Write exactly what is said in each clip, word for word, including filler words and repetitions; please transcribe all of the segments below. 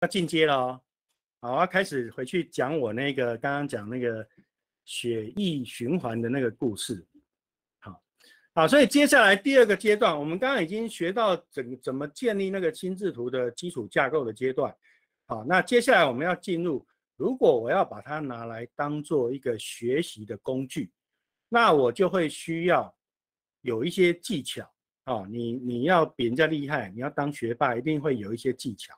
要进阶了哦。好，要开始回去讲我那个刚刚讲那个血液循环的那个故事。好，好，所以接下来第二个阶段，我们刚刚已经学到怎怎么建立那个心智图的基础架构的阶段。好，那接下来我们要进入，如果我要把它拿来当做一个学习的工具，那我就会需要有一些技巧。 哦，你你要比人家厉害，你要当学霸，一定会有一些技巧。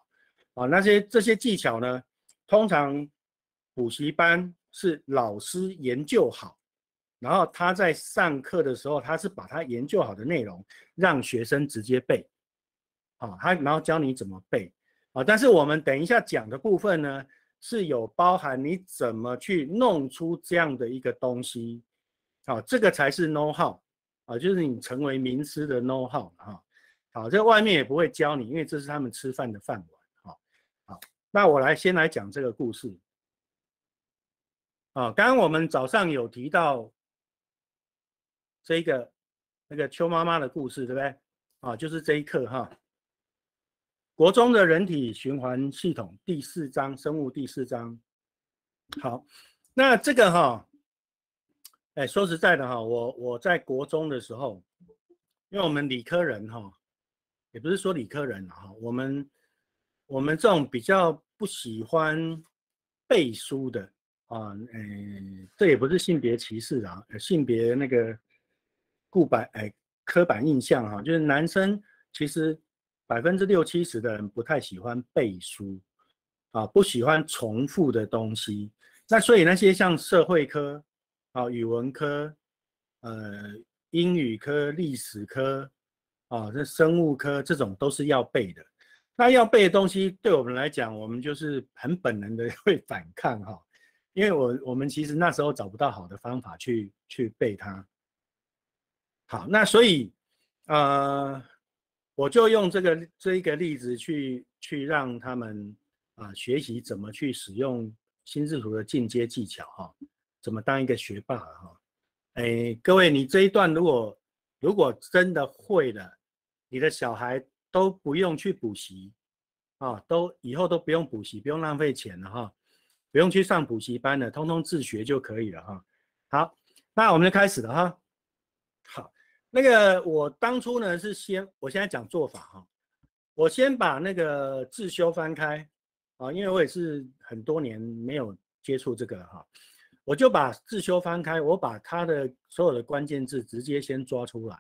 哦，那些这些技巧呢，通常补习班是老师研究好，然后他在上课的时候，他是把他研究好的内容让学生直接背。哦，他然后教你怎么背。哦，但是我们等一下讲的部分呢，是有包含你怎么去弄出这样的一个东西。哦，这个才是 know how。 啊，就是你成为名师的 know how 哈，好，这外面也不会教你，因为这是他们吃饭的饭碗哈。好，那我来先来讲这个故事。啊，刚刚我们早上有提到这个那个邱妈妈的故事，对不对？啊，就是这一课哈。国中的人体循环系统第四章，生物第四章。好，那这个哈。 哎，说实在的哈，我我在国中的时候，因为我们理科人哈，也不是说理科人哈，我们我们这种比较不喜欢背书的啊，哎，这也不是性别歧视啊，性别那个固板哎刻板印象哈，就是男生其实百分之六七十的人不太喜欢背书啊，不喜欢重复的东西，那所以那些像社会科。 啊，语文科、呃，英语科、历史科，啊，这生物科这种都是要背的。那要背的东西，对我们来讲，我们就是很本能的会反抗哈，因为我我们其实那时候找不到好的方法去去背它。好，那所以，呃，我就用这个这一个例子去去让他们啊学习怎么去使用心智图的进阶技巧哈。 怎么当一个学霸哈？哎，各位，你这一段如果如果真的会了，你的小孩都不用去补习啊，都以后都不用补习，不用浪费钱了哈，不用去上补习班了，通通自学就可以了哈。好，那我们就开始了哈。好，那个我当初呢是先，我现在讲做法哈，我先把那个自修翻开啊，因为我也是很多年没有接触这个哈。 我就把自修翻开，我把它的所有的关键字直接先抓出来。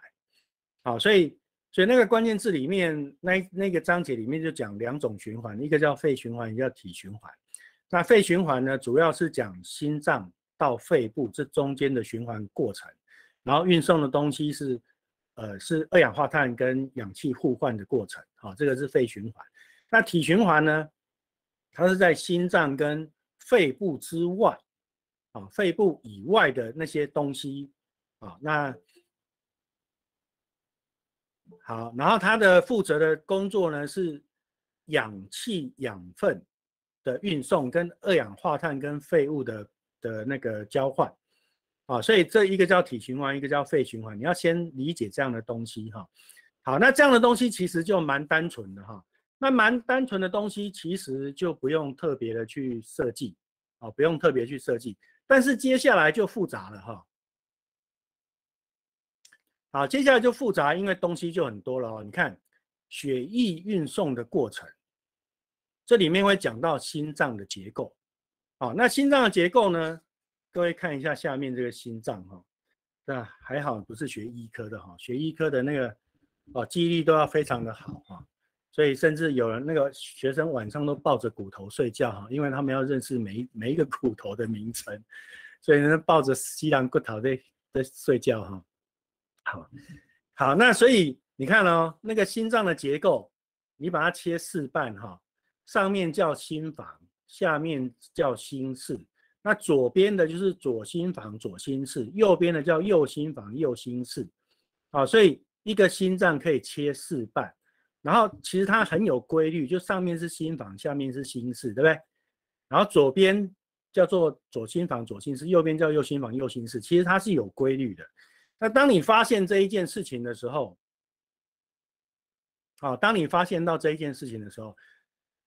好，所以所以那个关键字里面，那那个章节里面就讲两种循环，一个叫肺循环，一个叫体循环。那肺循环呢，主要是讲心脏到肺部这中间的循环过程，然后运送的东西是呃是二氧化碳跟氧气互换的过程。好，这个是肺循环。那体循环呢，它是在心脏跟肺部之外。 啊，肺部以外的那些东西，啊，那好，然后它的负责的工作呢是氧气、养分的运送跟二氧化碳跟废物的的那个交换，啊，所以这一个叫体循环，一个叫肺循环，你要先理解这样的东西哈。好，那这样的东西其实就蛮单纯的哈，那蛮单纯的东西其实就不用特别的去设计，啊，不用特别去设计。 但是接下来就复杂了哈，好，接下来就复杂，因为东西就很多了哦。你看，血液运送的过程，这里面会讲到心脏的结构。好，那心脏的结构呢？各位看一下下面这个心脏哈，那还好不是学医科的哈，学医科的那个哦记忆力都要非常的好哈，所以甚至有人那个学生晚上都抱着骨头睡觉哈，因为他们要认识每每一个骨头的名称，所以呢抱着西洋骨头在在睡觉哈。好，好，那所以你看哦，那个心脏的结构，你把它切四瓣哈，上面叫心房，下面叫心室，那左边的就是左心房、左心室，右边的叫右心房、右心室。好，所以一个心脏可以切四瓣。 然后其实它很有规律，就上面是心房，下面是心室，对不对？然后左边叫做左心房、左心室，右边叫右心房、右心室。其实它是有规律的。那当你发现这一件事情的时候，好，当你发现到这一件事情的时候，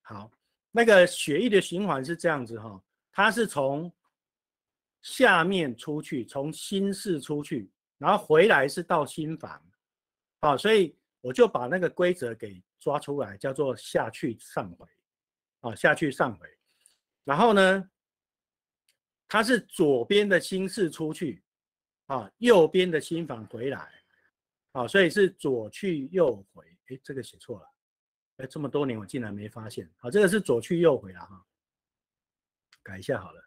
好，那个血液的循环是这样子哈，它是从下面出去，从心室出去，然后回来是到心房，好，所以我就把那个规则给抓出来，叫做下去上回，啊，下去上回。然后呢，它是左边的心室出去，啊，右边的心房回来，啊，所以是左去右回。哎，这个写错了。 哎，这么多年我竟然没发现。好，这个是左去右回了哈，改一下好了。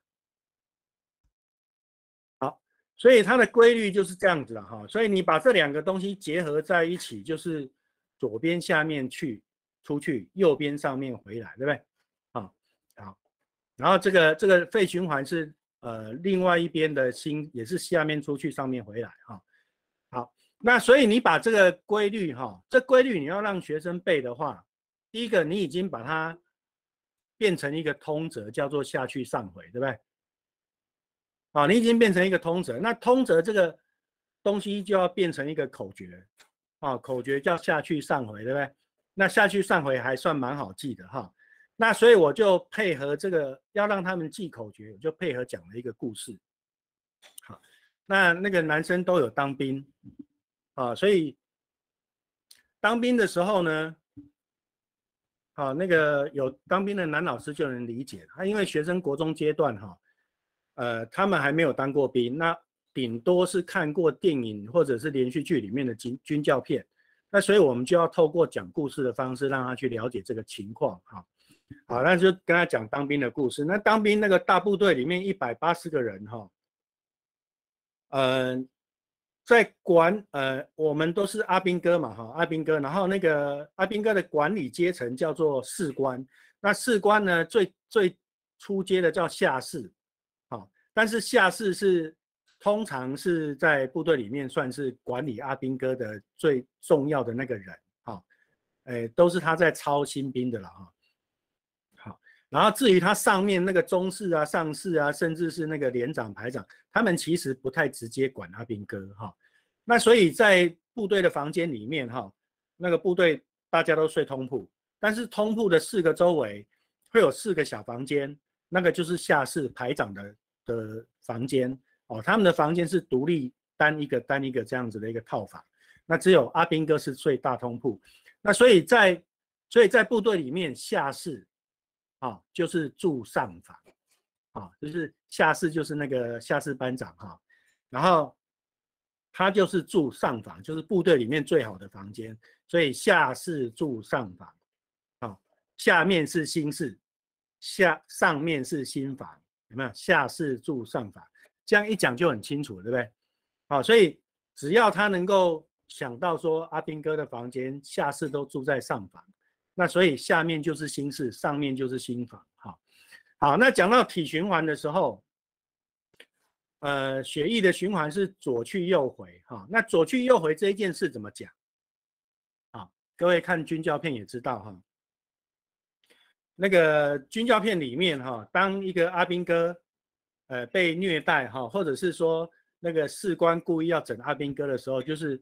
好，所以它的规律就是这样子了哈。所以你把这两个东西结合在一起，就是左边下面去出去，右边上面回来，对不对？好，好。然后这个这个肺循环是呃另外一边的心也是下面出去，上面回来哈。好，那所以你把这个规律哈，这规律你要让学生背的话。 第一个，你已经把它变成一个通则，叫做下去上回，对不对？啊，你已经变成一个通则，那通则这个东西就要变成一个口诀，啊，口诀叫下去上回，对不对？那下去上回还算蛮好记的哈。那所以我就配合这个，要让他们记口诀，我就配合讲了一个故事。好，那那个男生都有当兵，啊，所以当兵的时候呢。 好，那个有当兵的男老师就能理解他，因为学生国中阶段哈，呃，他们还没有当过兵，那顶多是看过电影或者是连续剧里面的军军教片，那所以我们就要透过讲故事的方式让他去了解这个情况哈。好，那就跟他讲当兵的故事。那当兵那个大部队里面一百八十个人哈，呃，在管呃，我们都是阿兵哥嘛哈，阿兵哥，然后那个阿兵哥的管理阶层叫做士官，那士官呢最最初阶的叫下士，好，但是下士是通常是在部队里面算是管理阿兵哥的最重要的那个人，好，哎，都是他在操新兵的了哈，好，然后至于他上面那个中士啊、上士啊，甚至是那个连长、排长。 他们其实不太直接管阿兵哥哈，那所以在部队的房间里面哈，那个部队大家都睡通铺，但是通铺的四个周围会有四个小房间，那个就是下士排长的的房间哦，他们的房间是独立单一个单一个这样子的一个套房，那只有阿兵哥是睡大通铺，那所以在所以在部队里面下士啊就是住上房。 啊，就是下士就是那个下士班长哈，然后他就是住上房，就是部队里面最好的房间，所以下士住上房，啊，下面是心室，下上面是心房，有没有？下士住上房，这样一讲就很清楚，对不对？好，所以只要他能够想到说阿兵哥的房间下士都住在上房，那所以下面就是心室，上面就是心房，好。 好，那讲到体循环的时候，呃，血液的循环是左去右回哈、哦。那左去右回这一件事怎么讲？啊，各位看军教片也知道哈、哦。那个军教片里面哈、哦，当一个阿兵哥呃被虐待哈、哦，或者是说那个士官故意要整阿兵哥的时候，就是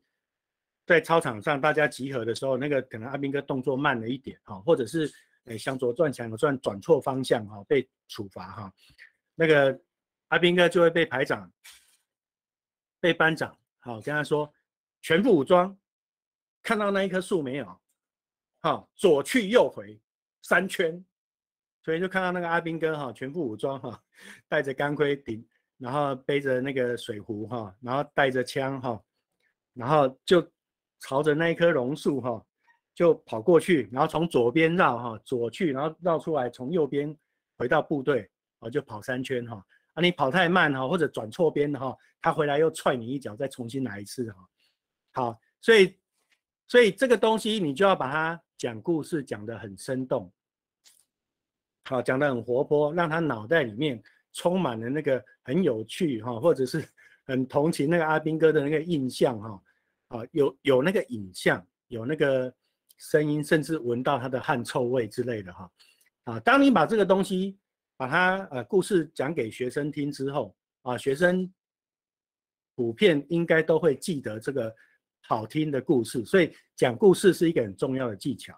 在操场上大家集合的时候，那个可能阿兵哥动作慢了一点哈、哦，或者是。 哎，向左转，向右转，转错方向哈、哦，被处罚哈、哦。那个阿兵哥就会被排长、被班长，好、哦、跟他说，全副武装，看到那一棵树没有？好、哦，左去右回三圈，所以就看到那个阿兵哥哈、哦，全副武装哈、哦，带着钢盔顶，然后背着那个水壶哈、哦，然后带着枪哈、哦，然后就朝着那一棵榕树哈。哦 就跑过去，然后从左边绕哈，左去，然后绕出来，从右边回到部队，哦，就跑三圈哈。啊，你跑太慢哈，或者转错边哈，他回来又踹你一脚，再重新来一次哈。好，所以所以这个东西你就要把它讲故事讲得很生动，好，讲得很活泼，让他脑袋里面充满了那个很有趣哈，或者是很同情那个阿兵哥的那个印象哈，啊，有有那个影像，有那个。 声音甚至闻到他的汗臭味之类的哈，啊，当你把这个东西，把它呃故事讲给学生听之后啊，学生普遍应该都会记得这个好听的故事，所以讲故事是一个很重要的技巧。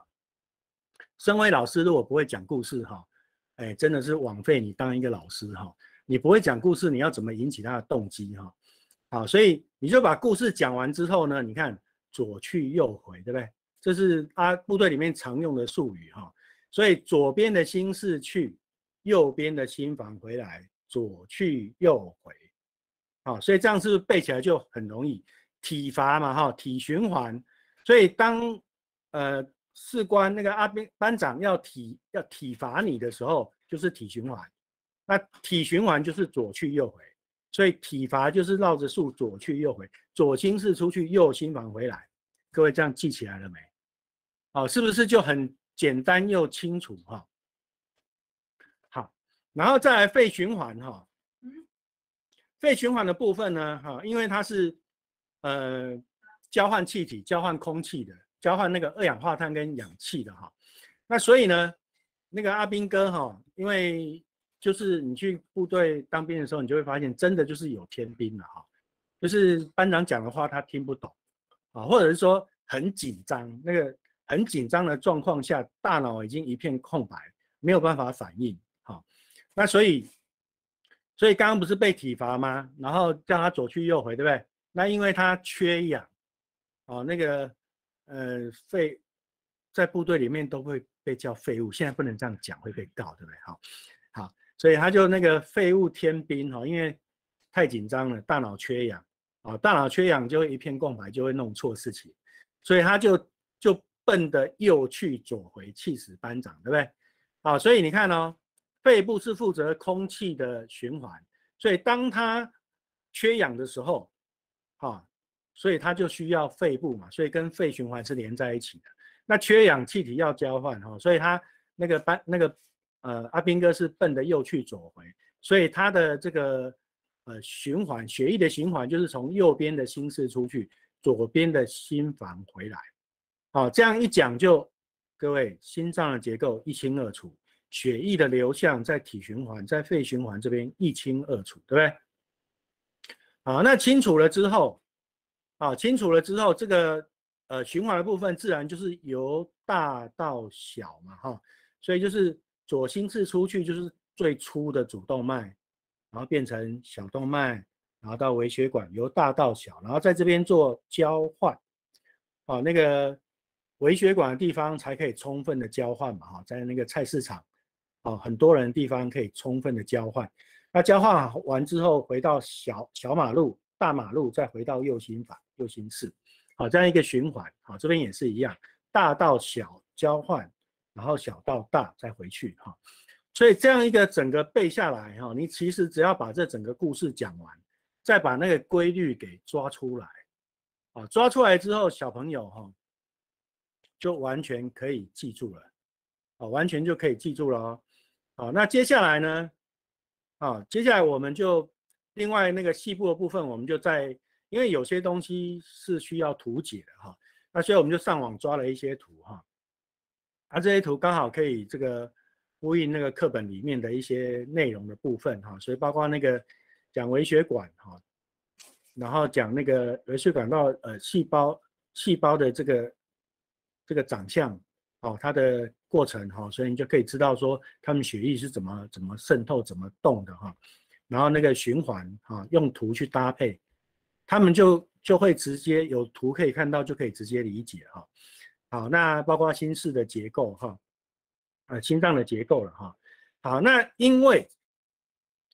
身为老师，如果不会讲故事哈，哎，真的是枉费你当一个老师哈。你不会讲故事，你要怎么引起他的动机哈？好，所以你就把故事讲完之后呢，你看左去右回，对不对？这是啊部队里面常用的术语哈。所以左边的心事去，右边的心房回来，左去右回。好，所以这样是背起来就很容易。体罚嘛哈，体循环。所以当呃士官那个阿兵班长要体要体罚你的时候，就是体循环。那体循环就是左去右回，所以体罚就是绕着树左去右回，左心室出去，右心房回来。各位这样记起来了没？好、哦，是不是就很简单又清楚哈、哦？好，然后再来肺循环哈、哦，肺循环的部分呢哈、哦，因为它是呃交换气体、交换空气的，交换那个二氧化碳跟氧气的哈、哦。那所以呢，那个阿兵哥哈、哦，因为就是你去部队当兵的时候，你就会发现，真的就是有天兵了哈，就是班长讲的话他听不懂啊，或者是说很紧张，那个很紧张的状况下，大脑已经一片空白，没有办法反应哈。那所以，所以刚刚不是被体罚吗？然后叫他左去右回，对不对？那因为他缺氧，哦，那个呃废，在部队里面都会被叫废物，现在不能这样讲，会被告，对不对？好，好。所以他就那个废物天兵哈，因为太紧张了，大脑缺氧啊，大脑缺氧就会一片空白，就会弄错事情，所以他就就笨的右去左回，气死班长，对不对？啊，所以你看哦，肺部是负责空气的循环，所以当他缺氧的时候，啊，所以他就需要肺部嘛，所以跟肺循环是连在一起的。那缺氧气体要交换哈，所以他那个班那个。呃，阿兵哥是笨的右去左回，所以他的这个呃循环，血液的循环就是从右边的心室出去，左边的心房回来。好、哦，这样一讲就各位心脏的结构一清二楚，血液的流向在体循环、在肺循环这边一清二楚，对不对？好，那清楚了之后，啊、哦，清楚了之后，这个呃循环的部分自然就是由大到小嘛，哈、哦，所以就是。左心室出去就是最粗的主动脉，然后变成小动脉，然后到微血管，由大到小，然后在这边做交换，啊，那个微血管的地方才可以充分的交换嘛，哈，在那个菜市场，啊，很多人的地方可以充分的交换。那交换完之后，回到小小马路、大马路，再回到右心房、右心室，好，这样一个循环，好，这边也是一样，大到小交换。然后小到大再回去哈，所以这样一个整个背下来哈，你其实只要把这整个故事讲完，再把那个规律给抓出来，啊，抓出来之后小朋友哈，就完全可以记住了，啊，完全就可以记住了哦。好，那接下来呢，啊，接下来我们就另外那个细部的部分，我们就在，因为有些东西是需要图解的哈，那所以我们就上网抓了一些图哈。啊，这些图刚好可以这个呼应那个课本里面的一些内容的部分哈，所以包括那个讲微血管哈，然后讲那个微血管到呃细胞细胞的这个这个长相哦，它的过程哈，所以你就可以知道说它们血液是怎么怎么渗透、怎么动的哈，然后那个循环哈，用图去搭配，他们就就会直接有图可以看到，就可以直接理解哈。好，那包括心室的结构哈，呃，心脏的结构了哈。好，那因为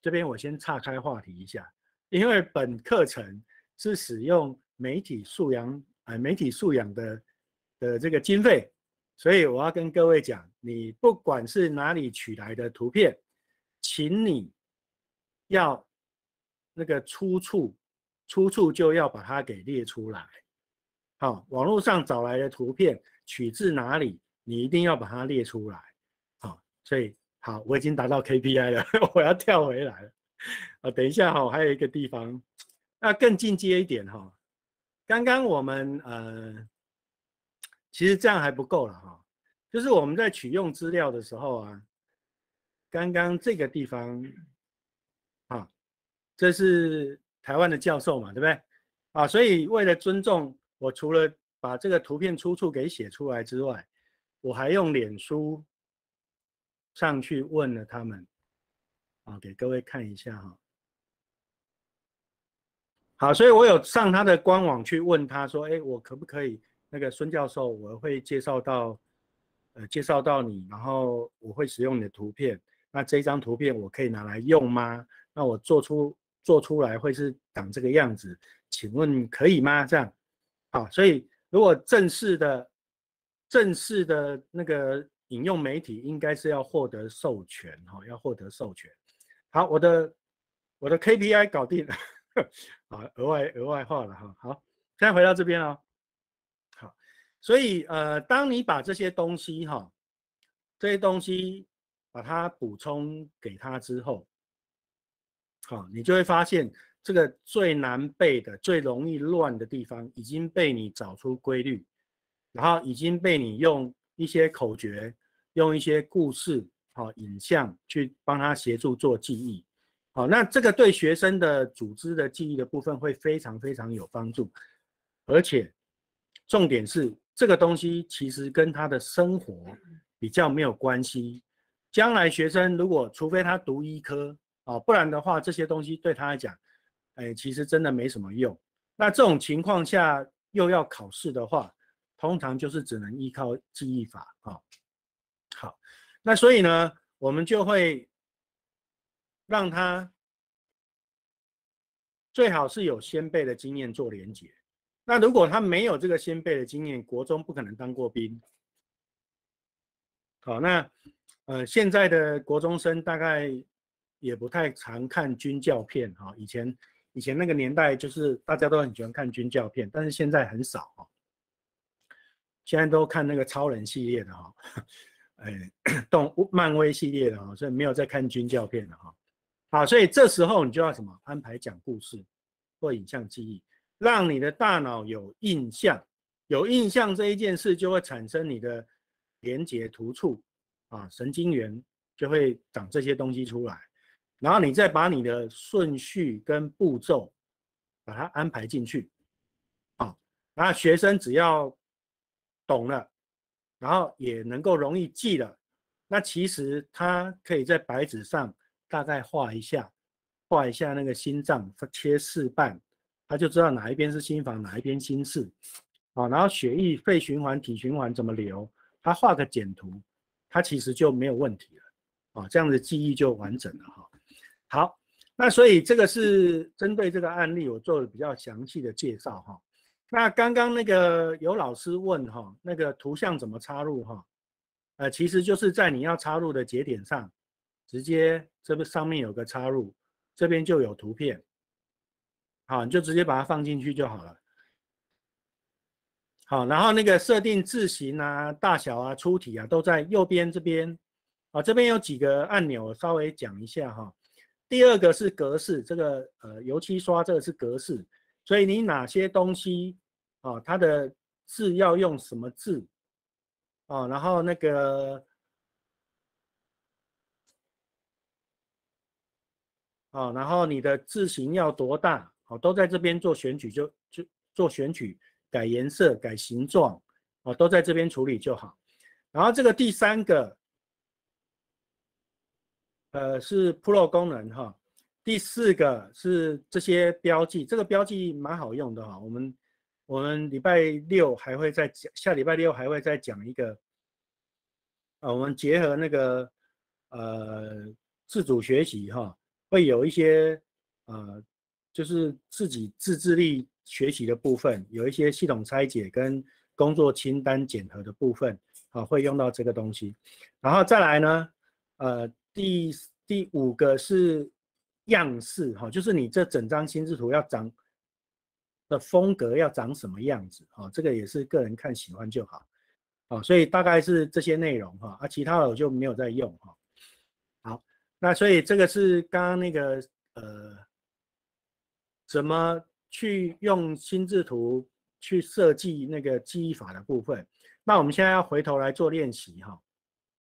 这边我先岔开话题一下，因为本课程是使用媒体素养，呃，媒体素养的的这个经费，所以我要跟各位讲，你不管是哪里取来的图片，请你要那个出处，出处就要把它给列出来。好，网络上找来的图片取自哪里，你一定要把它列出来。好，所以好，我已经达到 K P I 了，我要跳回来了。啊，等一下哈、哦，还有一个地方，那更进阶一点哈、哦。刚刚我们呃，其实这样还不够了哈、哦，就是我们在取用资料的时候啊，刚刚这个地方，啊，这是台湾的教授嘛，对不对？啊，所以为了尊重。我除了把这个图片出处给写出来之外，我还用脸书上去问了他们。好，给各位看一下哈。好，所以我有上他的官网去问他说，哎，我可不可以那个孙教授，我会介绍到，呃，介绍到你，然后我会使用你的图片。那这张图片我可以拿来用吗？那我做出做出来会是长这个样子，请问可以吗？这样。好，所以如果正式的。 正式的那个引用媒体应该是要获得授权哈，要获得授权。好，我的我的 K P I 搞定了，啊，额外额外话了哈。好，现在回到这边哦。好，所以呃，当你把这些东西哈，这些东西把它补充给它之后，好，你就会发现这个最难背的、最容易乱的地方已经被你找出规律。 然后已经被你用一些口诀、用一些故事、好、哦、影像去帮他协助做记忆，好、哦，那这个对学生的组织的记忆的部分会非常非常有帮助，而且重点是这个东西其实跟他的生活比较没有关系。将来学生如果除非他读医科啊、哦，不然的话这些东西对他来讲，哎，其实真的没什么用。那这种情况下又要考试的话。 通常就是只能依靠记忆法啊、哦。好，那所以呢，我们就会让他最好是有先辈的经验做连结。那如果他没有这个先辈的经验，国中不可能当过兵。好，那呃，现在的国中生大概也不太常看军教片啊、哦。以前以前那个年代，就是大家都很喜欢看军教片，但是现在很少啊、哦。 现在都看那个超人系列的哈、哦，哎，动物漫威系列的哈、哦，所以没有在看军教片了哈、哦。好，所以这时候你就要什么安排讲故事或影像记忆，让你的大脑有印象，有印象这一件事就会产生你的连结突触啊，神经元就会长这些东西出来，然后你再把你的顺序跟步骤把它安排进去，啊，那学生只要。 懂了，然后也能够容易记了。那其实他可以在白纸上大概画一下，画一下那个心脏，切四瓣，他就知道哪一边是心房，哪一边心室。啊，然后血液、肺循环、体循环怎么流，他画个简图，他其实就没有问题了。啊，这样的记忆就完整了哈。好，那所以这个是针对这个案例，我做了比较详细的介绍哈。 那刚刚那个有老师问哈，那个图像怎么插入哈？呃，其实就是在你要插入的节点上，直接这个上面有个插入，这边就有图片，好，你就直接把它放进去就好了。好，然后那个设定字型啊、大小啊、粗体啊，都在右边这边。啊，这边有几个按钮，我稍微讲一下哈。第二个是格式，这个呃油漆刷这个是格式，所以你哪些东西？ 啊、哦，它的字要用什么字？啊、哦，然后那个，啊、哦，然后你的字型要多大？哦，都在这边做选取就，就就做选取，改颜色、改形状，哦，都在这边处理就好。然后这个第三个，呃，是 Pro 功能哈、哦。第四个是这些标记，这个标记蛮好用的哈、哦，我们。 我们礼拜六还会再讲，下礼拜六还会再讲一个，啊，我们结合那个呃自主学习哈，会有一些呃就是自己自制力学习的部分，有一些系统拆解跟工作清单检核的部分，啊，会用到这个东西。然后再来呢，呃，第第五个是样式哈，就是你这整张心智图要长。 的风格要长什么样子啊、哦？这个也是个人看喜欢就好啊、哦，所以大概是这些内容哈、哦，啊，其他的我就没有在用哈、哦。好，那所以这个是刚刚那个呃，怎么去用心智图去设计那个记忆法的部分。那我们现在要回头来做练习哈、哦。